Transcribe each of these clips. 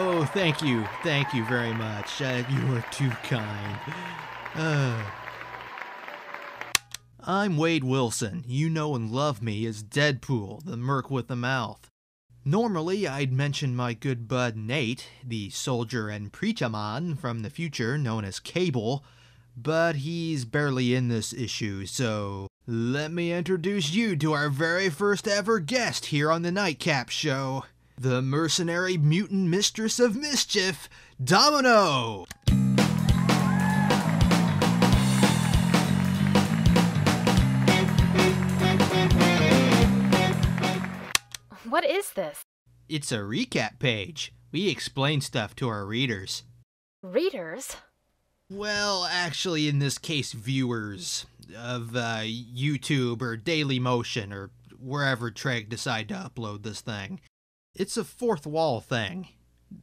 Oh, thank you very much. You are too kind. I'm Wade Wilson. You know and love me as Deadpool, the merc with the mouth. Normally, I'd mention my good bud Nate, the soldier and preacher man from the future known as Cable, but he's barely in this issue, so let me introduce you to our very first ever guest here on the Nightcap Show, the mercenary mutant mistress of mischief, Domino! What is this? It's a recap page. We explain stuff to our readers. Readers? Well, actually, in this case, viewers of YouTube or Dailymotion or wherever Treg decide to upload this thing. It's a fourth wall thing.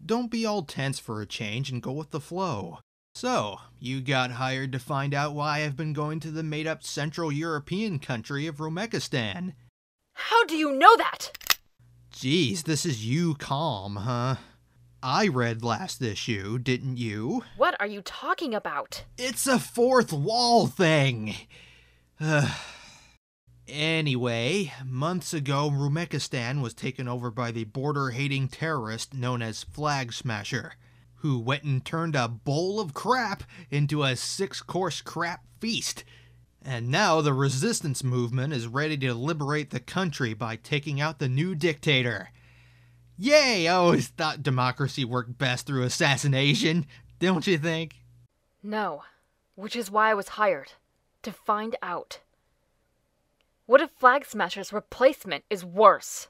Don't be all tense for a change and go with the flow. So, you got hired to find out why I've been going to the made-up Central European country of Rumekistan. How do you know that? Jeez, this is you calm, huh? I read last issue, didn't you? What are you talking about? It's a fourth wall thing! Anyway, months ago, Rumekistan was taken over by the border-hating terrorist known as Flag Smasher, who went and turned a bowl of crap into a six-course crap feast. And now the resistance movement is ready to liberate the country by taking out the new dictator. Yay! I always thought democracy worked best through assassination, don't you think? No, which is why I was hired, to find out. What if Flag Smasher's replacement is worse?